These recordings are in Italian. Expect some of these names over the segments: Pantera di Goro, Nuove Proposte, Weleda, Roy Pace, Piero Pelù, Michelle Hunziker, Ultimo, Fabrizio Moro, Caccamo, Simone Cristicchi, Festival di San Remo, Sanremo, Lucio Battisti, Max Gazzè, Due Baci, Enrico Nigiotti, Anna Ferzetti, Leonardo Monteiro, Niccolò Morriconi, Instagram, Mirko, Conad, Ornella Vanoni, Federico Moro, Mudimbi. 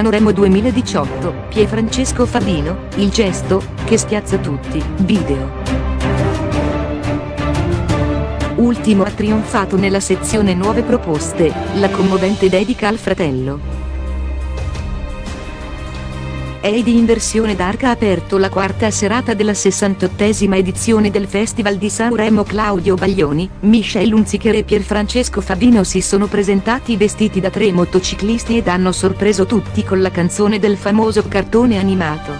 Sanremo 2018, Pierfrancesco Favino, il gesto che spiazza tutti, video. Ultimo ha trionfato nella sezione nuove proposte, la commovente dedica al fratello. Heidi in versione dark ha aperto la quarta serata della 68ª edizione del Festival di San Remo. Claudio Baglioni, Michelle Hunziker e Pierfrancesco Favino si sono presentati vestiti da tre motociclisti ed hanno sorpreso tutti con la canzone del famoso cartone animato.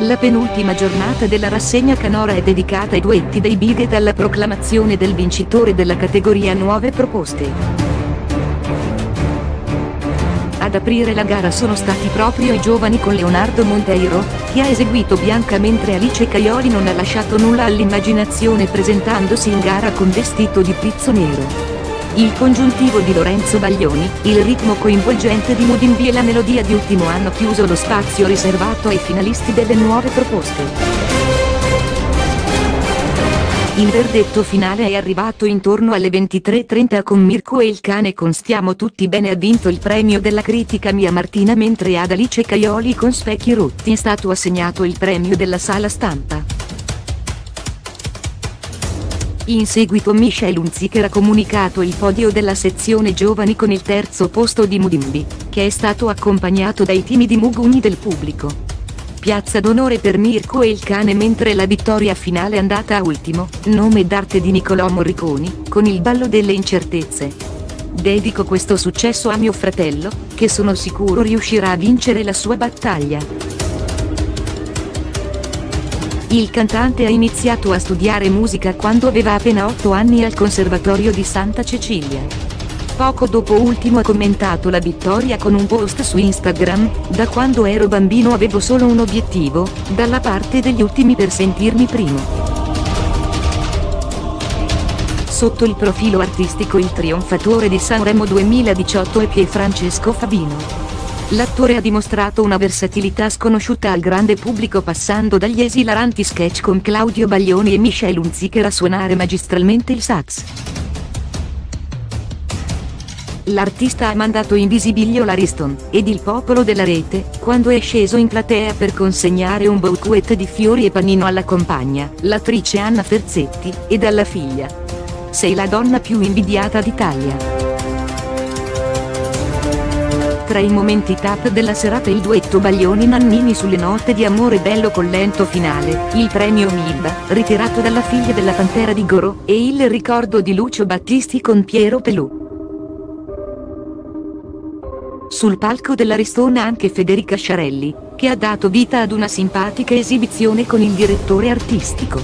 La penultima giornata della rassegna canora è dedicata ai duetti dei big e alla proclamazione del vincitore della categoria nuove proposte. Ad aprire la gara sono stati proprio i giovani con Leonardo Monteiro, che ha eseguito Bianca, mentre Alice Caioli non ha lasciato nulla all'immaginazione presentandosi in gara con vestito di pizzo nero. Il congiuntivo di Lorenzo Baglioni, il ritmo coinvolgente di Mudimbi e la melodia di Ultimo hanno chiuso lo spazio riservato ai finalisti delle nuove proposte. Il verdetto finale è arrivato intorno alle 23:30 con Mirko e il cane con Stiamo tutti bene. Ha vinto il premio della critica Mia Martini, mentre ad Alice Caioli con Specchi rotti è stato assegnato il premio della sala stampa. In seguito Michelle Hunziker ha comunicato il podio della sezione giovani con il terzo posto di Mudimbi, che è stato accompagnato dai timidi mugugni del pubblico. Piazza d'onore per Mirko e il cane, mentre la vittoria finale è andata a Ultimo, nome d'arte di Niccolò Morriconi, con il ballo delle incertezze. Dedico questo successo a mio fratello, che sono sicuro riuscirà a vincere la sua battaglia. Il cantante ha iniziato a studiare musica quando aveva appena 8 anni al Conservatorio di Santa Cecilia. Poco dopo Ultimo ha commentato la vittoria con un post su Instagram: "Da quando ero bambino avevo solo un obiettivo, dalla parte degli ultimi per sentirmi primo". Sotto il profilo artistico il trionfatore di Sanremo 2018 è Pierfrancesco Favino. L'attore ha dimostrato una versatilità sconosciuta al grande pubblico, passando dagli esilaranti sketch con Claudio Baglioni e Michelle Hunziker a suonare magistralmente il sax. L'artista ha mandato in visibilio l'Ariston ed il popolo della rete quando è sceso in platea per consegnare un bouquet di fiori e panino alla compagna, l'attrice Anna Ferzetti, ed alla figlia: "Sei la donna più invidiata d'Italia". Tra i momenti top della serata il duetto Baglioni-Nannini sulle note di Amore Bello con lento finale, il premio Mib, ritirato dalla figlia della Pantera di Goro, e il ricordo di Lucio Battisti con Piero Pelù. Sul palco dell'Aristona anche Federica Sciarelli, che ha dato vita ad una simpatica esibizione con il direttore artistico.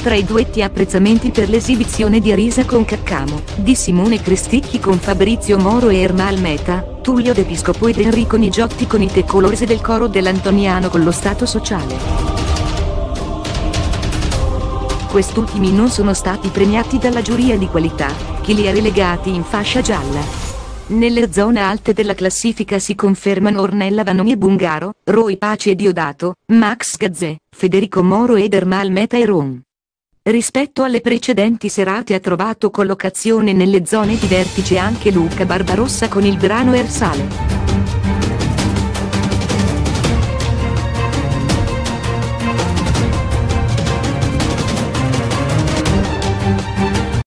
Tra i duetti apprezzamenti per l'esibizione di Arisa con Caccamo, di Simone Cristicchi con Fabrizio Moro e Ermal Meta, Tullio De Piscopo ed Enrico Nigiotti con i The Colors e del coro dell'Antoniano con lo Stato Sociale. Quest'ultimi non sono stati premiati dalla giuria di qualità, che li ha relegati in fascia gialla. Nelle zone alte della classifica si confermano Ornella Vanoni e Bungaro, Roy Pace e Diodato, Max Gazzè, Federico Moro ed Ermal Meta e Ron. Rispetto alle precedenti serate ha trovato collocazione nelle zone di vertice anche Luca Barbarossa con il brano Ersale.